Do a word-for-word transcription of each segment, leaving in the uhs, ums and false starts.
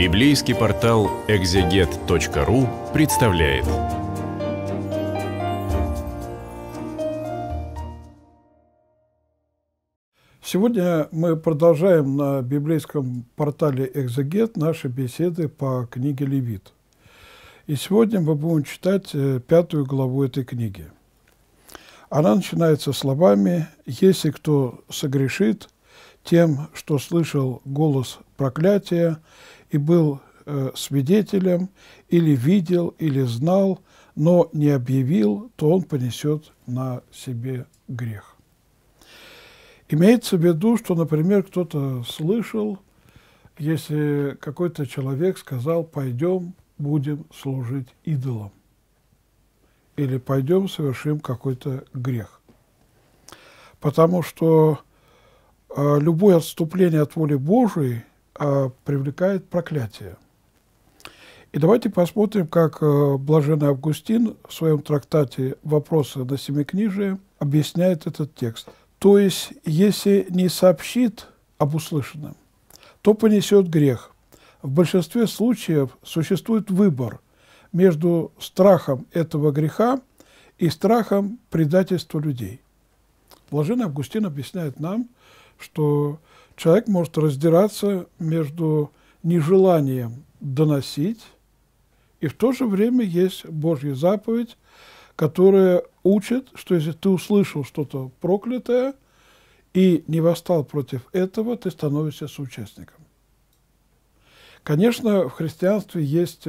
Библейский портал экзегет точка ру представляет. Сегодня мы продолжаем на библейском портале «Экзегет» наши беседы по книге «Левит». И сегодня мы будем читать пятую главу этой книги. Она начинается словами «Если кто согрешит тем, что слышал голос проклятия и был э, свидетелем, или видел, или знал, но не объявил, то он понесет на себе грех». Имеется в виду, что, например, кто-то слышал, если какой-то человек сказал «пойдем, будем служить идолам» или «пойдем, совершим какой-то грех». Потому что э, любое отступление от воли Божией э, привлекает проклятие. И давайте посмотрим, как э, Блаженный Августин в своем трактате «Вопросы на семикнижие» объясняет этот текст. То есть, если не сообщит об услышанном, то понесет грех. В большинстве случаев существует выбор между страхом этого греха и страхом предательства людей. Блаженный Августин объясняет нам, что человек может раздираться между нежеланием доносить, и в то же время есть Божья заповедь, которая учит, что если ты услышал что-то проклятое и не восстал против этого, ты становишься соучастником. Конечно, в христианстве есть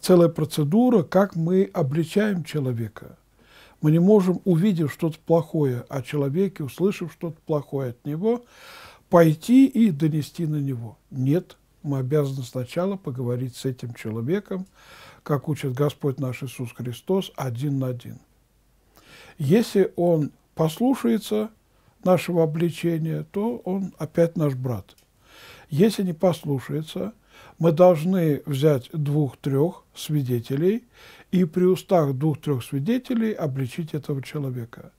целая процедура, как мы обличаем человека. Мы не можем, увидев что-то плохое о человеке, услышав что-то плохое от него, пойти и донести на него. Нет, мы обязаны сначала поговорить с этим человеком, как учит Господь наш Иисус Христос, один на один. Если он послушается нашего обличения, то он опять наш брат. Если не послушается, мы должны взять двух-трех свидетелей и при устах двух-трех свидетелей обличить этого человека.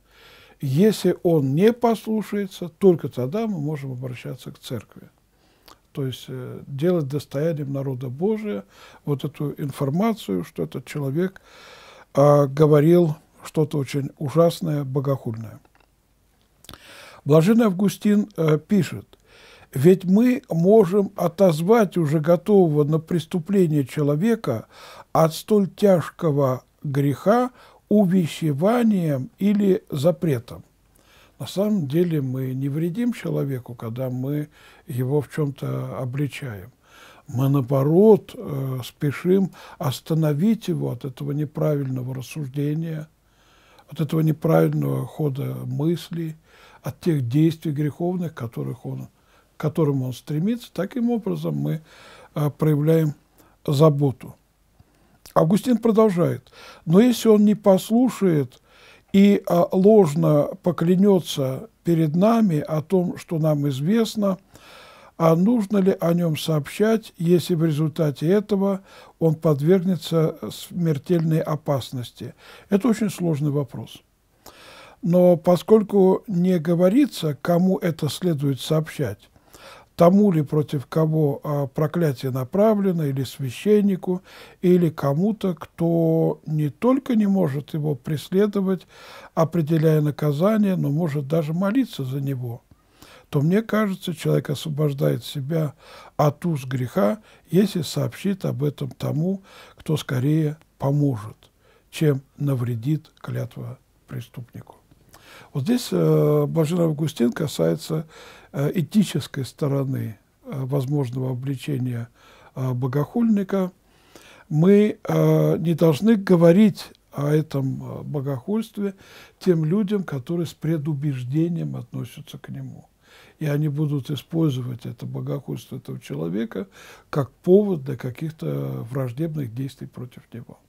Если он не послушается, только тогда мы можем обращаться к церкви. То есть делать достоянием народа Божия вот эту информацию, что этот человек а, говорил что-то очень ужасное, богохульное. Блаженный Августин а, пишет, «Ведь мы можем отозвать уже готового на преступление человека от столь тяжкого греха увещеванием или запретом». На самом деле мы не вредим человеку, когда мы его в чем-то обличаем. Мы, наоборот, э, спешим остановить его от этого неправильного рассуждения, от этого неправильного хода мыслей, от тех действий греховных, которых он, к которым он стремится. Таким образом мы э, проявляем заботу. Августин продолжает. Но если он не послушает и ложно поклянется перед нами о том, что нам известно, а нужно ли о нем сообщать, если в результате этого он подвергнется смертельной опасности? Это очень сложный вопрос. Но поскольку не говорится, кому это следует сообщать, тому ли, против кого проклятие направлено, или священнику, или кому-то, кто не только не может его преследовать, определяя наказание, но может даже молиться за него, то, мне кажется, человек освобождает себя от уз греха, если сообщит об этом тому, кто скорее поможет, чем навредит клятва преступнику. Вот здесь э, Блаженный Августин касается э, этической стороны э, возможного обличения э, богохульника. Мы э, не должны говорить о этом богохульстве тем людям, которые с предубеждением относятся к нему. И они будут использовать это богохульство этого человека как повод для каких-то враждебных действий против него.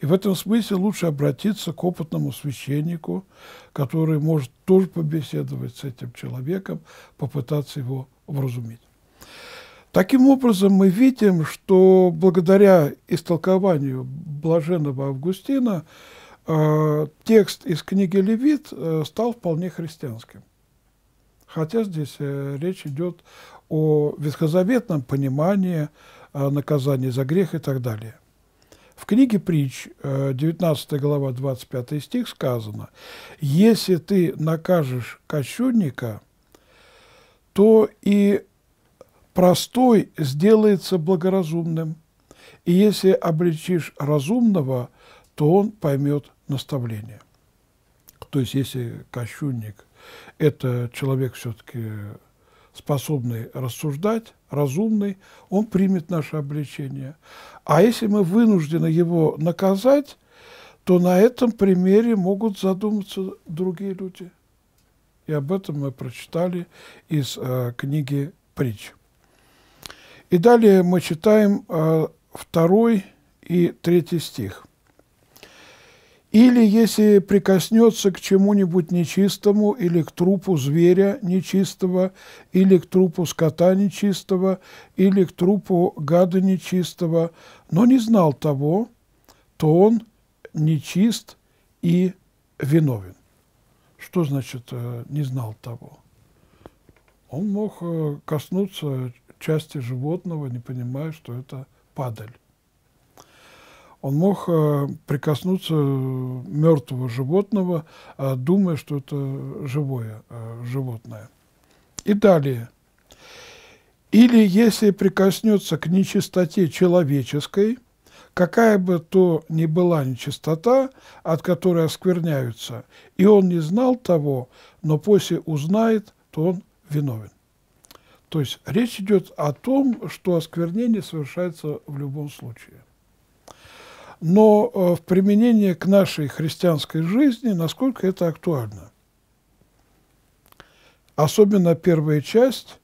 И в этом смысле лучше обратиться к опытному священнику, который может тоже побеседовать с этим человеком, попытаться его вразумить. Таким образом, мы видим, что благодаря истолкованию Блаженного Августина э, текст из книги «Левит» э, стал вполне христианским. Хотя здесь э, речь идет о ветхозаветном понимании наказания за грех и так далее. В книге Притч, девятнадцатая глава, двадцать пятый стих, сказано: «Если ты накажешь кощунника, то и простой сделается благоразумным, и если обличишь разумного, то он поймет наставление». То есть, если кощунник – это человек все-таки способный рассуждать, разумный, он примет наше обличение. А если мы вынуждены его наказать, то на этом примере могут задуматься другие люди. И об этом мы прочитали из э, книги «Притч». И далее мы читаем э, второй и третий стих. «Или если прикоснется к чему-нибудь нечистому, или к трупу зверя нечистого, или к трупу скота нечистого, или к трупу гада нечистого, но не знал того, то он нечист и виновен». Что значит «не знал того»? Он мог коснуться части животного, не понимая, что это падаль. Он мог прикоснуться мертвого животного, думая, что это живое животное. И далее. «Или если прикоснется к нечистоте человеческой, какая бы то ни была нечистота, от которой оскверняются, и он не знал того, но после узнает, то он виновен». То есть речь идет о том, что осквернение совершается в любом случае. Но в применении к нашей христианской жизни, насколько это актуально. Особенно первая часть: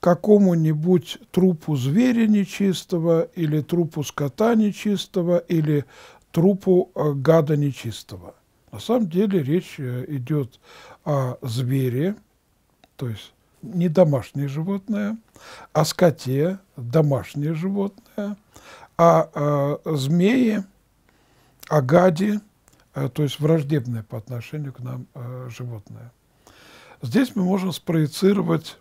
какому-нибудь трупу зверя нечистого, или трупу скота нечистого, или трупу гада нечистого. На самом деле речь идет о звере, то есть не домашнее животное, о скоте, домашнее животное, о э, змее, о гаде, э, то есть враждебное по отношению к нам э, животное. Здесь мы можем спроецировать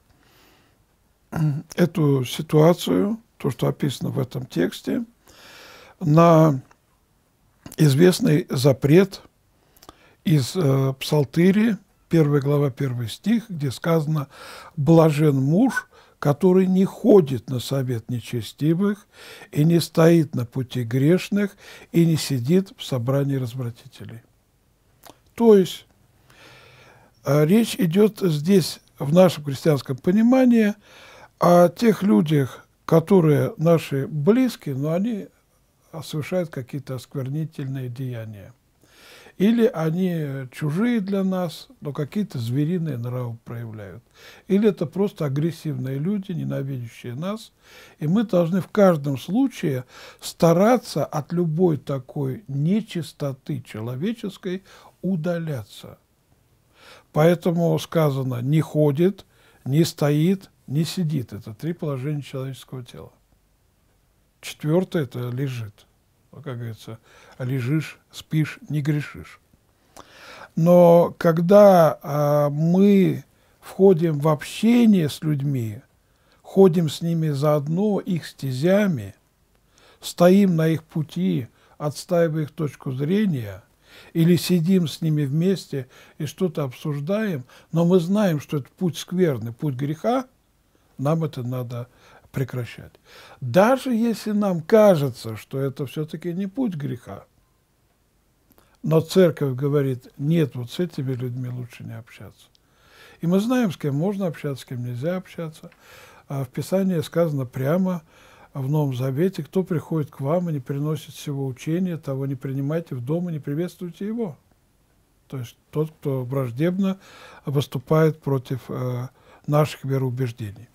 эту ситуацию, то, что описано в этом тексте, на известный запрет из э, Псалтири, первая глава, первый стих, где сказано: «Блажен муж, который не ходит на совет нечестивых, и не стоит на пути грешных, и не сидит в собрании развратителей». То есть речь идет здесь, в нашем христианском понимании, о тех людях, которые наши близкие, но они совершают какие-то осквернительные деяния. Или они чужие для нас, но какие-то звериные нравы проявляют. Или это просто агрессивные люди, ненавидящие нас. И мы должны в каждом случае стараться от любой такой нечистоты человеческой удаляться. Поэтому сказано: не ходит, не стоит, не сидит. Это три положения человеческого тела. Четвертое – это лежит. Как говорится, лежишь, спишь, не грешишь. Но когда а, мы входим в общение с людьми, ходим с ними заодно, их стезями, стоим на их пути, отстаивая их точку зрения, или сидим с ними вместе и что-то обсуждаем, но мы знаем, что это путь скверный, путь греха, нам это надо прекращать. Даже если нам кажется, что это все-таки не путь греха, но церковь говорит: нет, вот с этими людьми лучше не общаться. И мы знаем, с кем можно общаться, с кем нельзя общаться. В Писании сказано прямо в Новом Завете: кто приходит к вам и не приносит всего учения, того не принимайте в дом и не приветствуйте его. То есть тот, кто враждебно выступает против наших вероубеждений.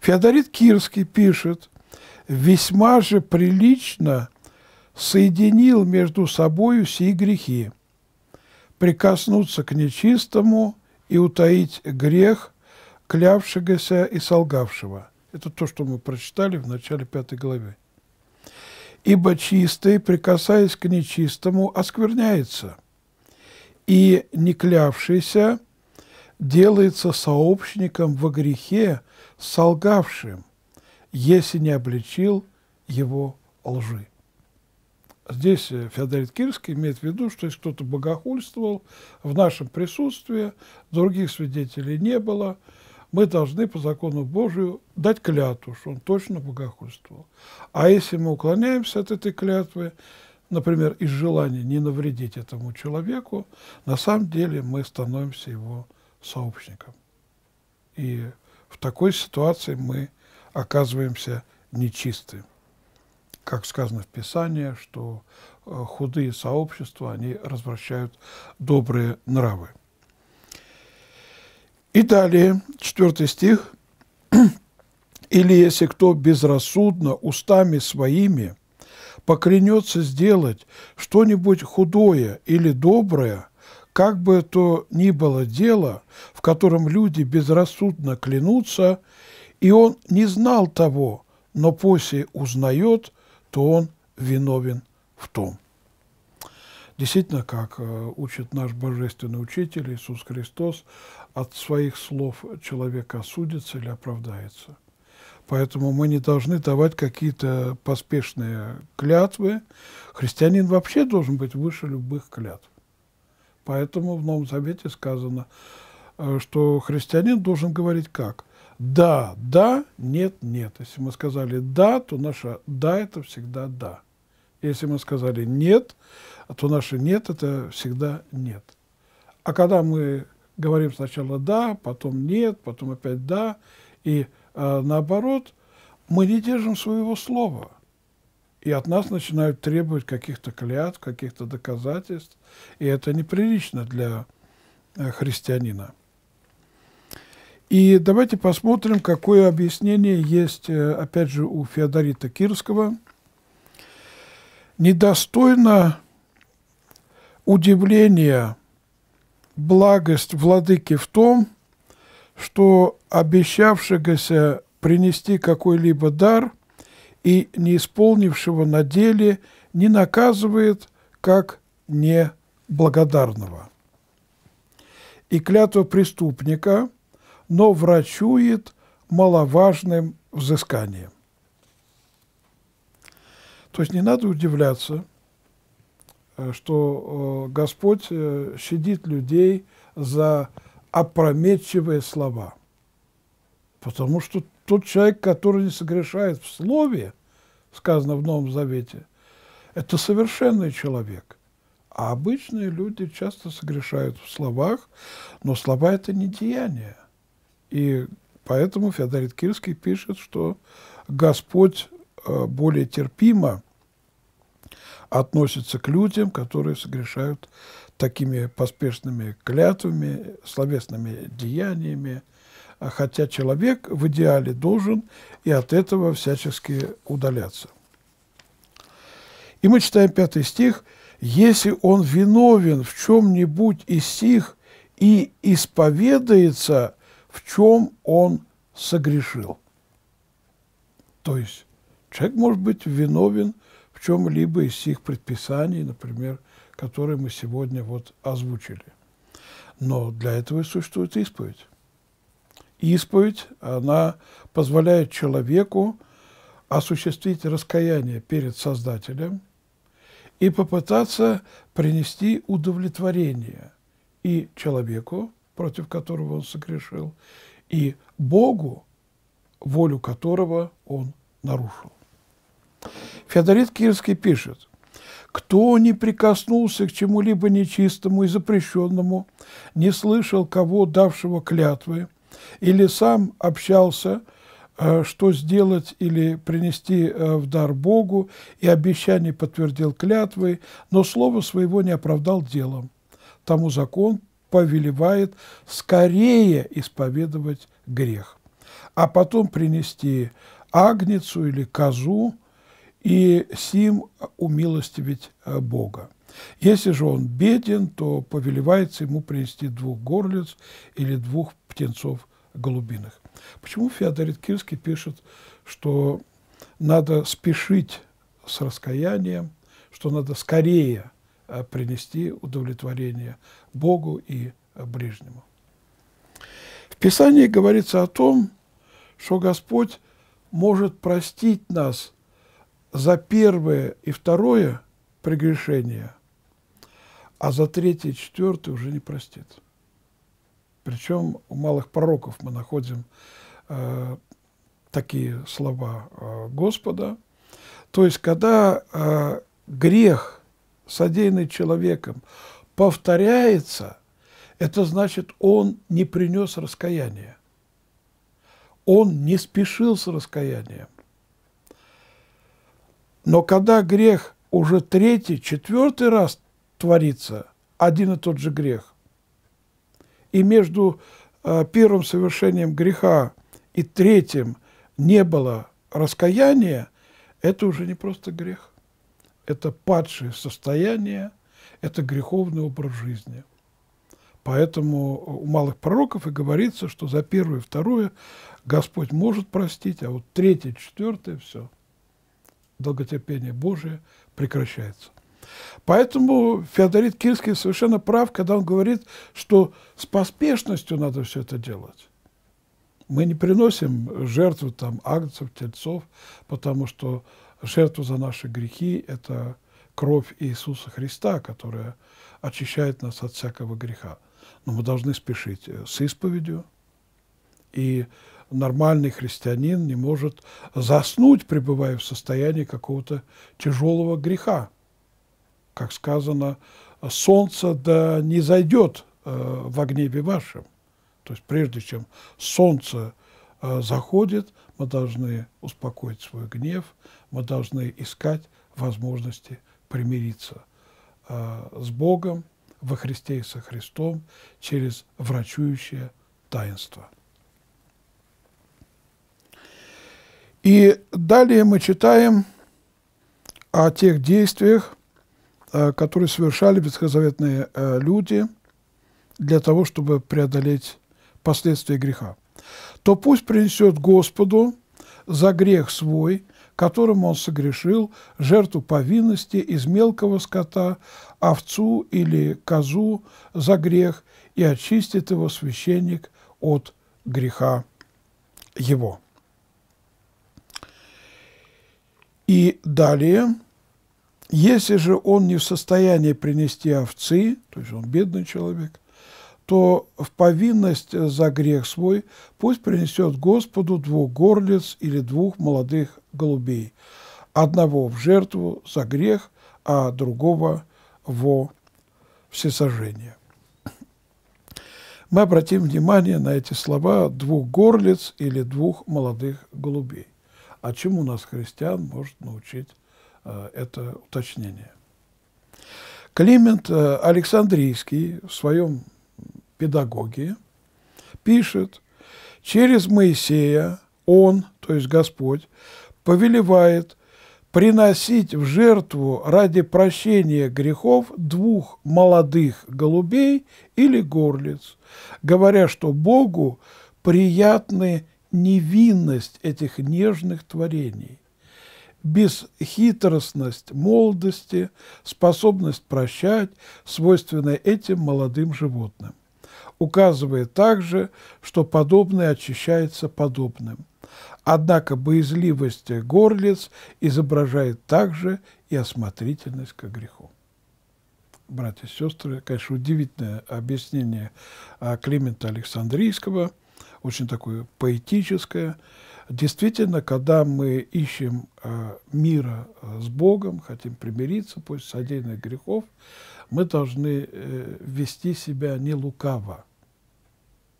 Феодорит Кирский пишет: «Весьма же прилично соединил между собою сии грехи: прикоснуться к нечистому и утаить грех клявшегося и солгавшего». Это то, что мы прочитали в начале пятой главы. «Ибо чистый, прикасаясь к нечистому, оскверняется, и не клявшийся делается сообщником во грехе, солгавшим, если не обличил его лжи. Здесь Феодорит Кирский имеет в виду, что если кто-то богохульствовал в нашем присутствии, других свидетелей не было, мы должны по закону Божию дать клятву, что он точно богохульствовал. А если мы уклоняемся от этой клятвы, например, из желания не навредить этому человеку, на самом деле мы становимся его сообщником. И в такой ситуации мы оказываемся нечистыми. Как сказано в Писании, что худые сообщества, они развращают добрые нравы. И далее, четвертый стих. «Или если кто безрассудно устами своими поклянется сделать что-нибудь худое или доброе, как бы то ни было дело, в котором люди безрассудно клянутся, и он не знал того, но после узнает, то он виновен в том». Действительно, как учит наш Божественный Учитель Иисус Христос, от своих слов человек осудится или оправдается. Поэтому мы не должны давать какие-то поспешные клятвы. Христианин вообще должен быть выше любых клятв. Поэтому в Новом Завете сказано, что христианин должен говорить как? Да, да, нет, нет. Если мы сказали да, то наше да – это всегда да. Если мы сказали нет, то наше нет – это всегда нет. А когда мы говорим сначала да, потом нет, потом опять да, и э, наоборот, мы не держим своего слова. И от нас начинают требовать каких-то клятв, каких-то доказательств. И это неприлично для э, христианина. И давайте посмотрим, какое объяснение есть, опять же, у Феодорита Кирского. «Недостойно удивления благость владыки в том, что обещавшегося принести какой-либо дар и не исполнившего на деле не наказывает, как неблагодарного. И клятва преступника – но врачует маловажным взысканием». То есть не надо удивляться, что Господь щадит людей за опрометчивые слова. Потому что тот человек, который не согрешает в слове, сказано в Новом Завете, это совершенный человек. А обычные люди часто согрешают в словах, но слова – это не деяние. И поэтому Феодорит Кирский пишет, что Господь более терпимо относится к людям, которые согрешают такими поспешными клятвами, словесными деяниями, хотя человек в идеале должен и от этого всячески удаляться. И мы читаем пятый стих. «Если он виновен в чем-нибудь из сих и исповедается, в чем он согрешил». То есть человек может быть виновен в чем-либо из сих предписаний, например, которые мы сегодня вот озвучили. Но для этого и существует исповедь. Исповедь, она позволяет человеку осуществить раскаяние перед Создателем и попытаться принести удовлетворение и человеку, против которого он согрешил, и Богу, волю которого он нарушил. Феодорит Кирский пишет: «Кто не прикоснулся к чему-либо нечистому и запрещенному, не слышал кого, давшего клятвы, или сам общался, что сделать или принести в дар Богу, и обещание подтвердил клятвой, но слово своего не оправдал делом, тому закон повелевает скорее исповедовать грех, а потом принести агнецу или козу и сим умилостивить Бога. Если же он беден, то повелевается ему принести двух горлиц или двух птенцов голубиных». Почему Феодорит Кирский пишет, что надо спешить с раскаянием, что надо скорее принести удовлетворение Богу и ближнему? В Писании говорится о том, что Господь может простить нас за первое и второе прегрешение, а за третье и четвертое уже не простит. Причем у малых пророков мы находим э, такие слова э, Господа. То есть, когда э, грех, содеянный человеком, повторяется, это значит, он не принес раскаяния. Он не спешил с раскаянием. Но когда грех уже третий, четвертый раз творится, один и тот же грех, и между э, первым совершением греха и третьим не было раскаяния, это уже не просто грех. Это падшее состояние, это греховный образ жизни. Поэтому у малых пророков и говорится, что за первое и второе Господь может простить, а вот третье, четвертое – все. Долготерпение Божие прекращается. Поэтому Феодорит Кирский совершенно прав, когда он говорит, что с поспешностью надо все это делать. Мы не приносим жертву там, агнцев, тельцов, потому что жертву за наши грехи – это кровь Иисуса Христа, которая очищает нас от всякого греха. Но мы должны спешить с исповедью. И нормальный христианин не может заснуть, пребывая в состоянии какого-то тяжелого греха. Как сказано, солнце да не зайдет во гневе вашем. То есть прежде чем солнце заходит, мы должны успокоить свой гнев, мы должны искать возможности примириться э, с Богом во Христе и со Христом через врачующее таинство. И далее мы читаем о тех действиях, э, которые совершали ветхозаветные э, люди для того, чтобы преодолеть последствия греха. То пусть принесет Господу за грех свой, которым он согрешил, жертву повинности из мелкого скота, овцу или козу за грех, и очистит его священник от греха его. И далее, если же он не в состоянии принести овцы, то есть он бедный человек, то в повинность за грех свой пусть принесет Господу двух горлиц или двух молодых голубей, одного в жертву за грех, а другого во всесожжение. Мы обратим внимание на эти слова «двух горлиц» или «двух молодых голубей». А чему нас, христиан, может научить э, это уточнение? Климент Александрийский в своем педагоги, пишет, через Моисея он, то есть Господь, повелевает приносить в жертву ради прощения грехов двух молодых голубей или горлиц, говоря, что Богу приятна невинность этих нежных творений, бесхитростность молодости, способность прощать, свойственная этим молодым животным. Указывая также, что подобное очищается подобным. Однако боязливость горлиц изображает также и осмотрительность ко греху. Братья и сестры, конечно, удивительное объяснение Климента Александрийского, очень такое поэтическое. Действительно, когда мы ищем мира с Богом, хотим примириться после содеянных грехов, мы должны вести себя не лукаво.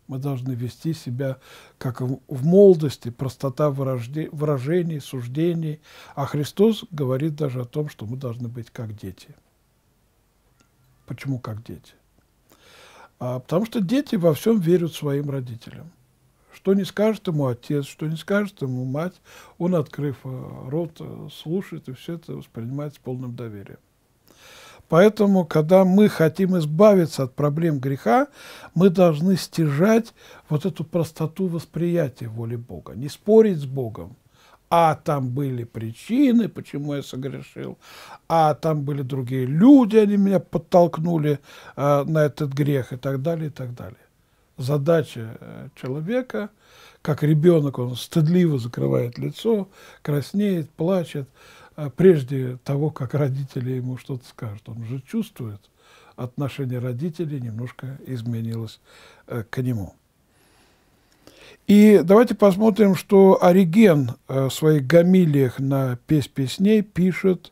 Мы должны вести себя, как в молодости, простота выражений, суждений. А Христос говорит даже о том, что мы должны быть как дети. Почему как дети? А потому что дети во всем верят своим родителям. Что не скажет ему отец, что не скажет ему мать, он, открыв рот, слушает, и все это воспринимает с полным доверием. Поэтому, когда мы хотим избавиться от проблем греха, мы должны стяжать вот эту простоту восприятия воли Бога, не спорить с Богом. А там были причины, почему я согрешил, а там были другие люди, они меня подтолкнули э, на этот грех и так далее, и так далее. Задача человека, как ребенок, он стыдливо закрывает лицо, краснеет, плачет, прежде того, как родители ему что-то скажут. Он же чувствует, отношение родителей немножко изменилось к нему. И давайте посмотрим, что Ориген в своих гамилиях на «Песнь песней» пишет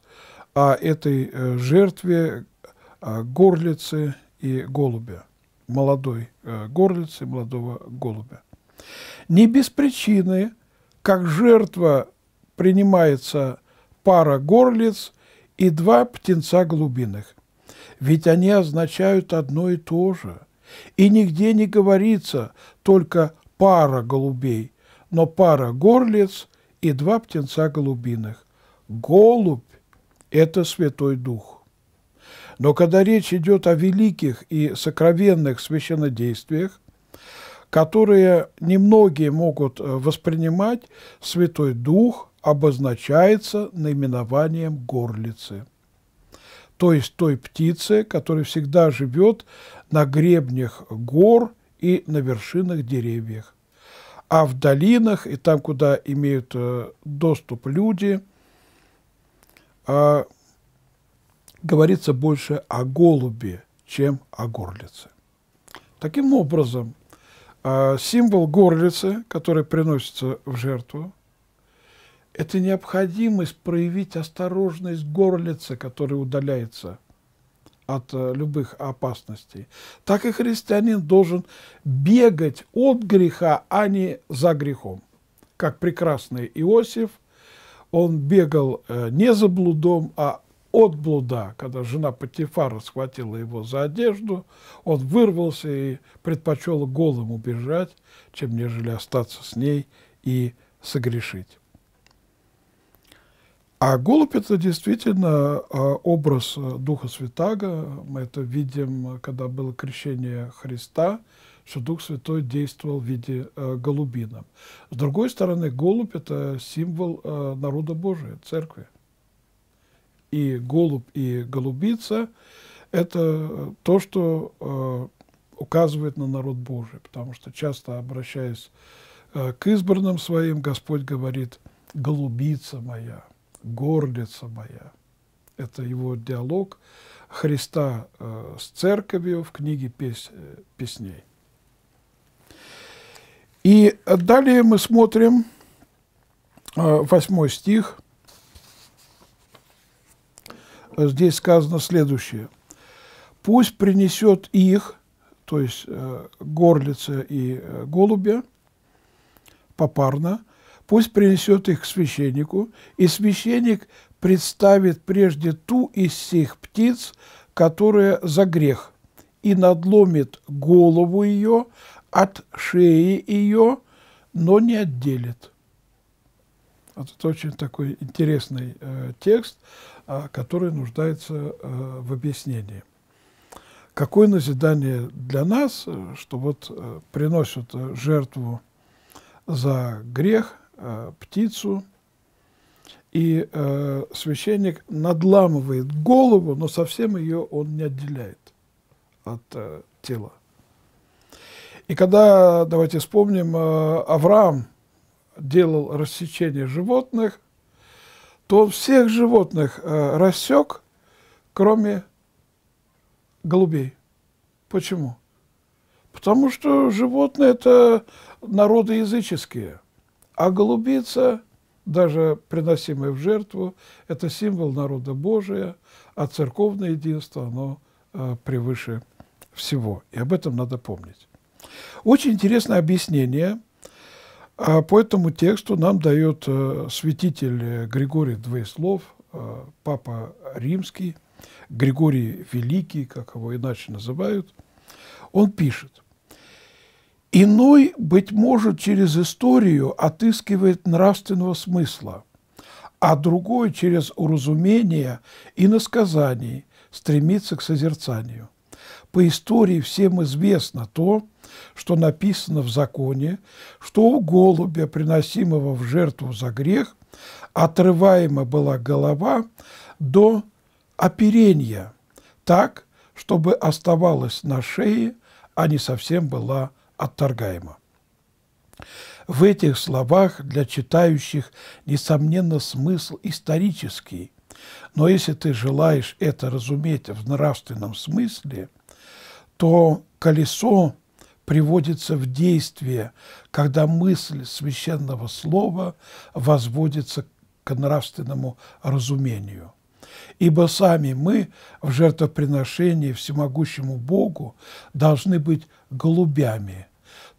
о этой жертве горлицы и голубя, молодой горлицы и молодого голубя. Не без причины, как жертва, принимается пара горлиц и два птенца голубиных, ведь они означают одно и то же, и нигде не говорится только пара голубей, но пара горлиц и два птенца голубиных. Голубь – это Святой Дух. Но когда речь идет о великих и сокровенных священнодействиях, которые немногие могут воспринимать, Святой Дух обозначается наименованием горлицы, то есть той птицы, которая всегда живет на гребнях гор и на вершинах деревьев. А в долинах и там, куда имеют доступ люди, говорится больше о голубе, чем о горлице. Таким образом, символ горлицы, который приносится в жертву, это необходимость проявить осторожность горлицы, которая удаляется от любых опасностей. Так и христианин должен бегать от греха, а не за грехом. Как прекрасный Иосиф, он бегал не за блудом, а от блуда. Когда жена Потифара схватила его за одежду, он вырвался и предпочел голым убежать, чем нежели остаться с ней и согрешить. А голубь – это действительно образ Духа Святаго. Мы это видим, когда было крещение Христа, что Дух Святой действовал в виде голубина. С другой стороны, голубь – это символ народа Божия, церкви. И голубь, и голубица – это то, что указывает на народ Божий, потому что часто, обращаясь к избранным своим, Господь говорит «голубица моя». «Горлица моя». Это его диалог Христа с церковью в книге «Песнь песней». И далее мы смотрим восьмой стих. Здесь сказано следующее. «Пусть принесет их», то есть горлица и голубя, попарно, пусть принесет их к священнику, и священник представит прежде ту из сих птиц, которая за грех, и надломит голову ее от шеи ее, но не отделит». Вот это очень такой интересный э, текст, э, который нуждается э, в объяснении. Какое назидание для нас, что вот э, приносят жертву за грех, птицу, и э, священник надламывает голову, но совсем ее он не отделяет от э, тела. И когда, давайте вспомним, э, Авраам делал рассечение животных, то он всех животных э, рассек, кроме голубей. Почему? Потому что животные – это народы языческие. А голубица, даже приносимая в жертву, это символ народа Божия, а церковное единство, оно э, превыше всего. И об этом надо помнить. Очень интересное объяснение э, по этому тексту нам дает э, святитель Григорий Двоеслов, э, папа римский, Григорий Великий, как его иначе называют. Он пишет. «Иной, быть может, через историю отыскивает нравственного смысла, а другой через уразумение и иносказаний стремится к созерцанию. По истории всем известно то, что написано в законе, что у голубя, приносимого в жертву за грех, отрываема была голова до оперения, так, чтобы оставалась на шее, а не совсем была отторгаема. В этих словах для читающих, несомненно, смысл исторический, но если ты желаешь это разуметь в нравственном смысле, то колесо приводится в действие, когда мысль священного слова возводится к нравственному разумению. Ибо сами мы в жертвоприношении всемогущему Богу должны быть голубями,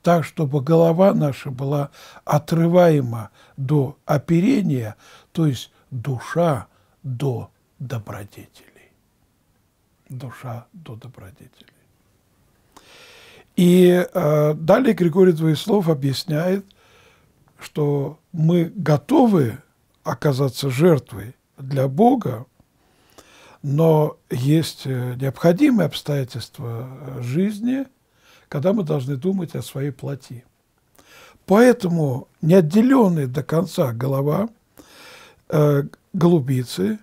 так, чтобы голова наша была отрываема до оперения, то есть душа до добродетелей. Душа до добродетелей. И э, далее Григорий Двоеслов объясняет, что мы готовы оказаться жертвой для Бога, но есть необходимые обстоятельства жизни, когда мы должны думать о своей плоти. Поэтому неотделенная до конца голова э, голубицы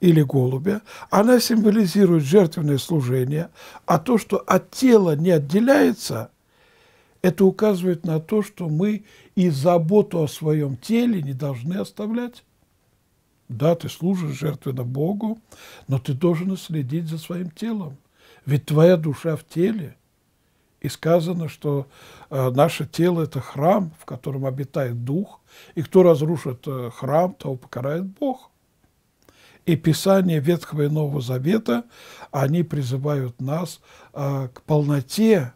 или голубя, она символизирует жертвенное служение, а то, что от тела не отделяется, это указывает на то, что мы и заботу о своем теле не должны оставлять. Да, ты служишь жертвенно Богу, но ты должен следить за своим телом, ведь твоя душа в теле. И сказано, что э, наше тело – это храм, в котором обитает Дух, и кто разрушит э, храм, того покарает Бог. И Писания Ветхого и Нового Завета, они призывают нас э, к полноте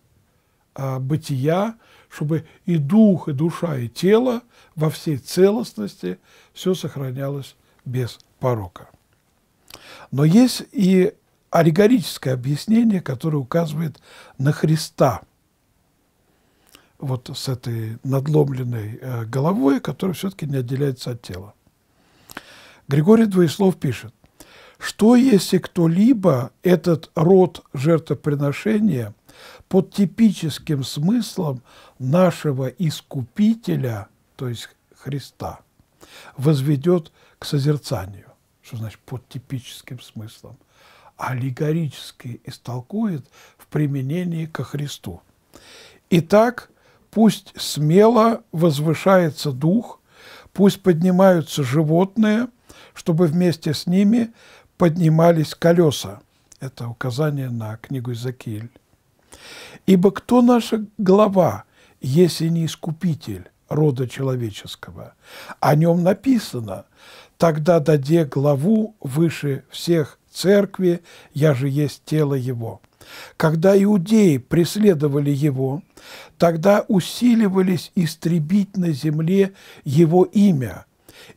э, бытия, чтобы и дух, и душа, и тело во всей целостности все сохранялось без порока. Но есть и аллегорическое объяснение, которое указывает на Христа, вот с этой надломленной головой, которая все-таки не отделяется от тела. Григорий Двоеслов пишет, что если кто-либо этот род жертвоприношения под типическим смыслом нашего Искупителя, то есть Христа, возведет к созерцанию, что значит под типическим смыслом, аллегорически истолкует в применении ко Христу. Итак, пусть смело возвышается дух, пусть поднимаются животные, чтобы вместе с ними поднимались колеса. Это указание на книгу Иезекииль. Ибо кто наша глава, если не искупитель рода человеческого? О нем написано: «Тогда даде главу выше всех церкви, я же есть тело его». Когда иудеи преследовали его, тогда усиливались истребить на земле его имя,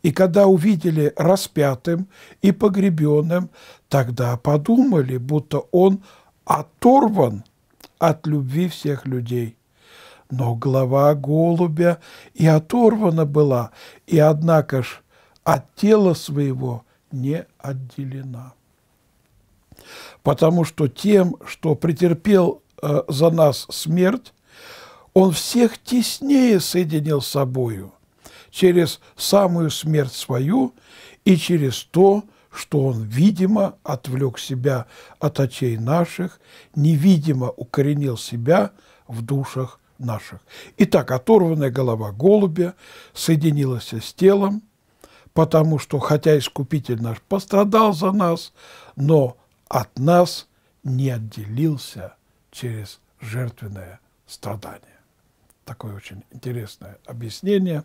и когда увидели распятым и погребенным, тогда подумали, будто он оторван от любви всех людей. Но голова голубя и оторвана была, и однако ж от тела своего не отделена. Потому что тем, что претерпел э, за нас смерть, он всех теснее соединил с собою через самую смерть свою и через то, что он, видимо, отвлек себя от очей наших, невидимо укоренил себя в душах наших. Итак, оторванная голова голубя соединилась с телом, потому что, хотя Искупитель наш пострадал за нас, но от нас не отделился через жертвенное страдание. Такое очень интересное объяснение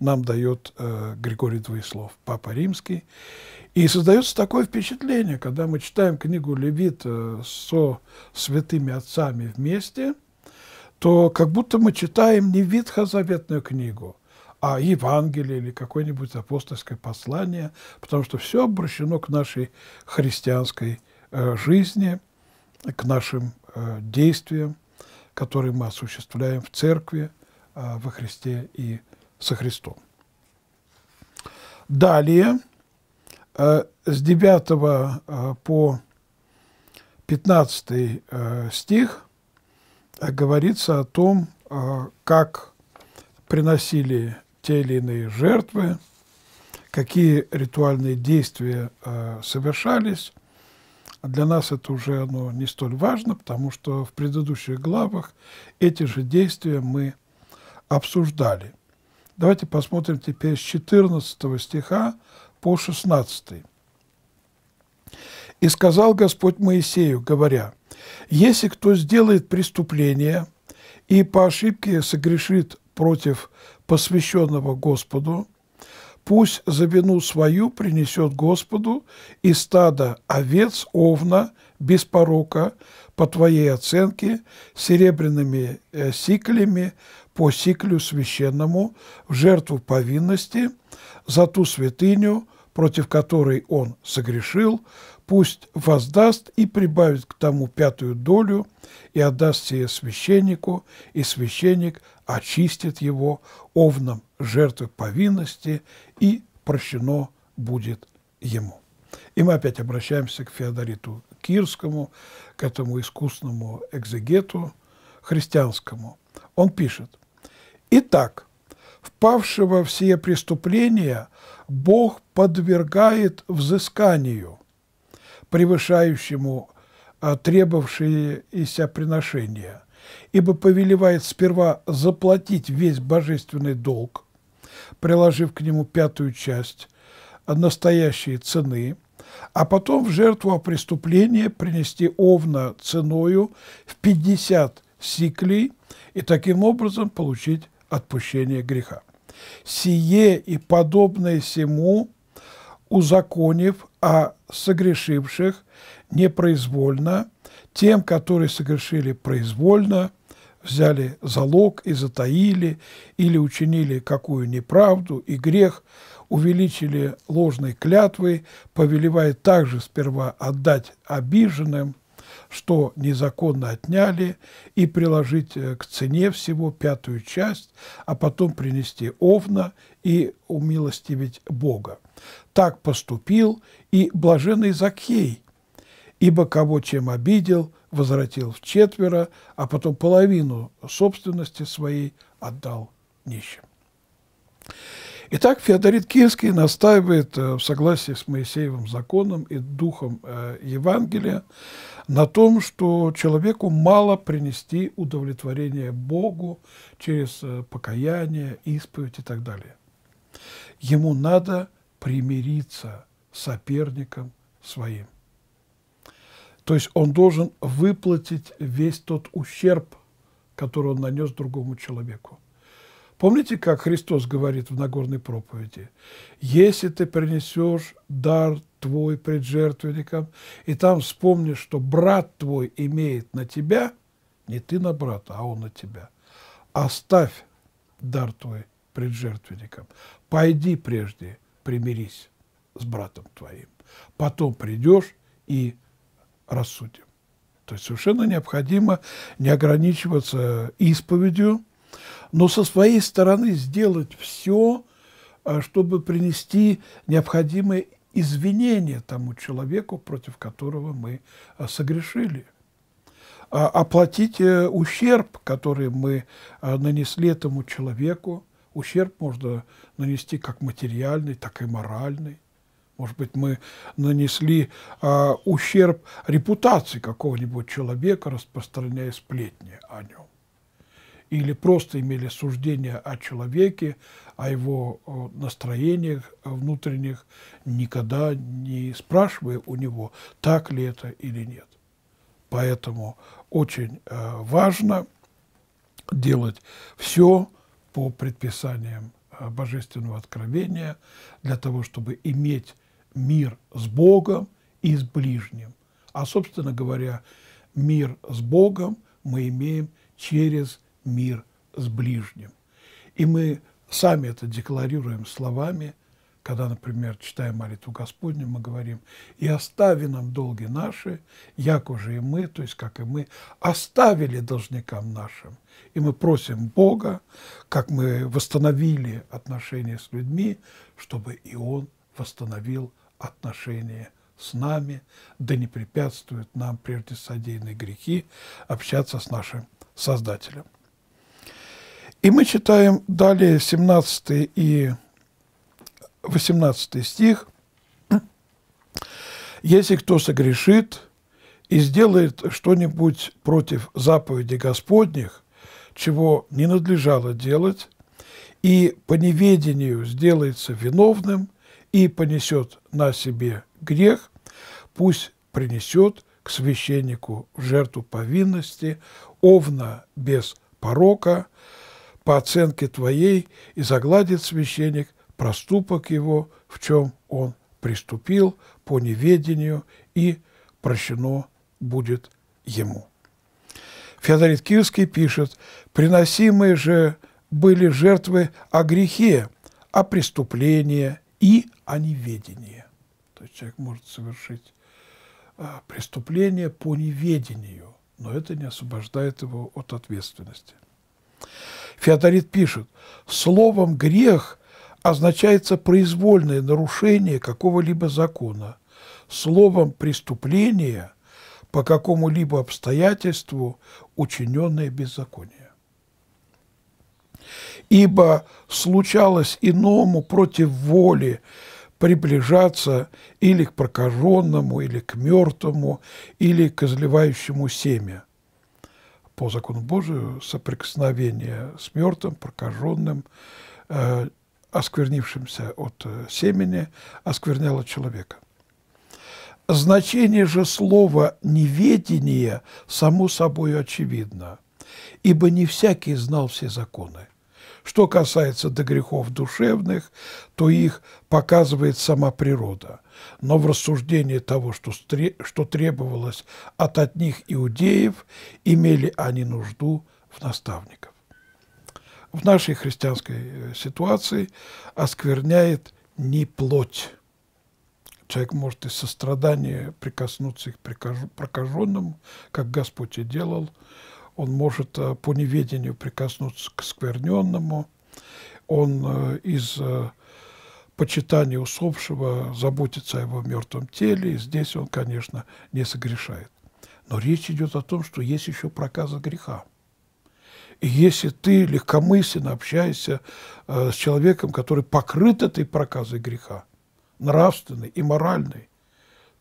нам дает э, Григорий Двоеслов, Папа Римский. И создается такое впечатление, когда мы читаем книгу Левит э, со святыми отцами вместе, то как будто мы читаем не ветхозаветную книгу, а Евангелие или какое-нибудь апостольское послание, потому что все обращено к нашей христианской жизни, к нашим действиям, которые мы осуществляем в церкви, во Христе и со Христом. Далее, с девятого по пятнадцатый стих говорится о том, как приносили те или иные жертвы, какие ритуальные действия совершались. Для нас это уже оно не столь важно, потому что в предыдущих главах эти же действия мы обсуждали. Давайте посмотрим теперь с четырнадцатого стиха по шестнадцатый. «И сказал Господь Моисею, говоря, если кто сделает преступление и по ошибке согрешит против посвященного Господу, пусть за вину свою принесет Господу и стадо овец овна без порока по твоей оценке серебряными сиклями по сиклю священному в жертву повинности за ту святыню, против которой он согрешил, пусть воздаст и прибавит к тому пятую долю и отдаст сие священнику, и священник очистит его овном жертвы повинности, и прощено будет ему». И мы опять обращаемся к Феодориту Кирскому, к этому искусному экзегету христианскому. Он пишет: «Итак, впавшего в сие преступления Бог подвергает взысканию, превышающему требовавшиеся приношения, ибо повелевает сперва заплатить весь божественный долг, приложив к нему пятую часть настоящей цены, а потом в жертву о преступлении принести овна ценою в пятьдесят сиклей и таким образом получить отпущение греха. Сие и подобное сему, узаконив о согрешивших непроизвольно, тем, которые согрешили произвольно, взяли залог и затаили, или учинили какую неправду и грех, увеличили ложной клятвой, повелевает также сперва отдать обиженным, что незаконно отняли, и приложить к цене всего пятую часть, а потом принести овна и умилостивить Бога. Так поступил и блаженный Закхей, ибо кого чем обидел, возвратил вчетверо, а потом половину собственности своей отдал нищим». Итак, Феодорит Кирский настаивает в согласии с Моисеевым законом и духом Евангелия на том, что человеку мало принести удовлетворение Богу через покаяние, исповедь и так далее. Ему надо примириться с соперником своим. То есть он должен выплатить весь тот ущерб, который он нанес другому человеку. Помните, как Христос говорит в Нагорной проповеди? «Если ты принесешь дар твой пред жертвенником, и там вспомнишь, что брат твой имеет на тебя, не ты на брата, а он на тебя, оставь дар твой пред жертвенником, пойди прежде, примирись с братом твоим, потом придешь и рассудим». То есть совершенно необходимо не ограничиваться исповедью, но со своей стороны сделать все, чтобы принести необходимые извинения тому человеку, против которого мы согрешили, оплатить ущерб, который мы нанесли этому человеку. Ущерб можно нанести как материальный, так и моральный. Может быть, мы нанесли ущерб репутации какого-нибудь человека, распространяя сплетни о нем. Или просто имели суждение о человеке, о его настроениях внутренних, никогда не спрашивая у него, так ли это или нет. Поэтому очень важно делать все по предписаниям Божественного Откровения для того, чтобы иметь мир с Богом и с ближним. А, собственно говоря, мир с Богом мы имеем через мир с ближним. И мы сами это декларируем словами, когда, например, читаем молитву Господню, мы говорим: «И остави нам долги наши, яко же и мы», то есть как и мы, оставили должникам нашим. И мы просим Бога, как мы восстановили отношения с людьми, чтобы и Он восстановил отношения с нами, да не препятствует нам прежде содеянные грехи общаться с нашим Создателем. И мы читаем далее семнадцатый и восемнадцатый стих. «Если кто согрешит и сделает что-нибудь против заповедей Господних, чего не надлежало делать, и по неведению сделается виновным, и понесет на себе грех, пусть принесет к священнику в жертву повинности овна без порока, по оценке твоей, и загладит священник проступок его, в чем он приступил по неведению, и прощено будет ему». Феодорит Кирский пишет: «Приносимые же были жертвы о грехе, о преступлении и о неведении». То есть человек может совершить преступление по неведению, но это не освобождает его от ответственности. Феодорит пишет: «Словом грех означается произвольное нарушение какого-либо закона. Словом преступление — по какому-либо обстоятельству учиненное беззаконие. Ибо случалось иному против воли приближаться или к прокаженному, или к мертвому, или к изливающему семя». По закону Божию соприкосновение с мертвым, прокаженным, э, осквернившимся от семени, оскверняло человека. Значение же слова «неведение» само собой очевидно, ибо не всякий знал все законы. Что касается до грехов душевных, то их показывает сама природа. Но в рассуждении того, что требовалось от одних иудеев, имели они нужду в наставников. В нашей христианской ситуации оскверняет не плоть. Человек может из сострадания прикоснуться к прокаженному, как Господь и делал. Он может по неведению прикоснуться к скверненному. Он из почитания усопшего заботится о его мертвом теле. И здесь он, конечно, не согрешает. Но речь идет о том, что есть еще проказа греха. И если ты легкомысленно общаешься с человеком, который покрыт этой проказой греха, нравственной и моральной,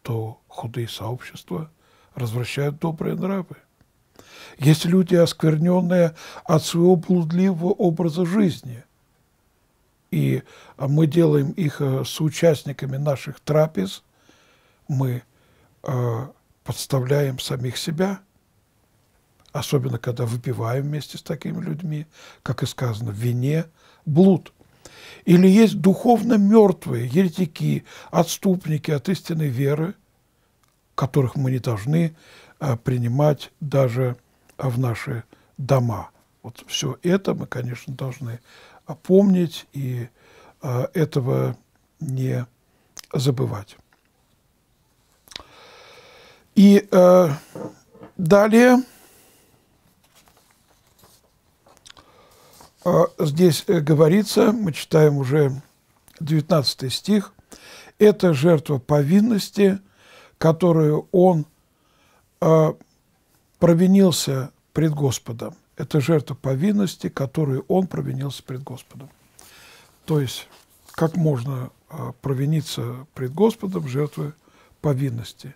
то худые сообщества развращают добрые нравы. Есть люди, оскверненные от своего блудливого образа жизни, и мы делаем их соучастниками наших трапез, мы э, подставляем самих себя, особенно когда выпиваем вместе с такими людьми, как и сказано, в вине блуд. Или есть духовно мертвые, еретики, отступники от истинной веры, которых мы не должны а, принимать даже а, в наши дома. Вот все это мы, конечно, должны помнить и а, этого не забывать. И а, далее... Здесь говорится, мы читаем уже девятнадцатый стих, «Это жертва повинности, которую он э, провинился пред Господом». Это жертва повинности, которую он провинился пред Господом. То есть, как можно э, провиниться пред Господом жертвой повинности?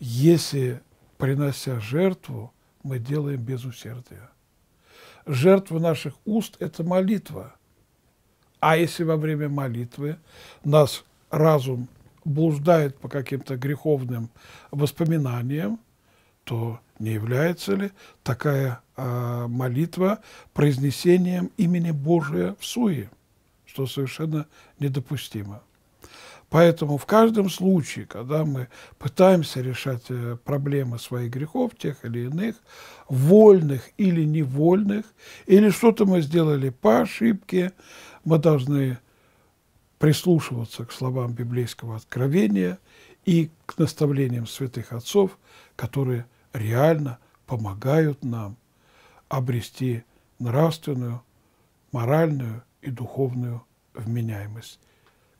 Если, принося жертву, мы делаем без усердия. Жертва наших уст – это молитва. А если во время молитвы нас разум блуждает по каким-то греховным воспоминаниям, то не является ли такая э, молитва произнесением имени Божия в суе, что совершенно недопустимо? Поэтому в каждом случае, когда мы пытаемся решать проблемы своих грехов, тех или иных, вольных или невольных, или что-то мы сделали по ошибке, мы должны прислушиваться к словам библейского откровения и к наставлениям святых отцов, которые реально помогают нам обрести нравственную, моральную и духовную вменяемость.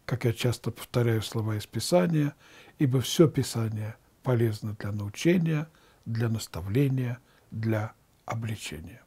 Как я часто повторяю слова из Писания, ибо все Писание полезно для научения, для наставления, для обличения.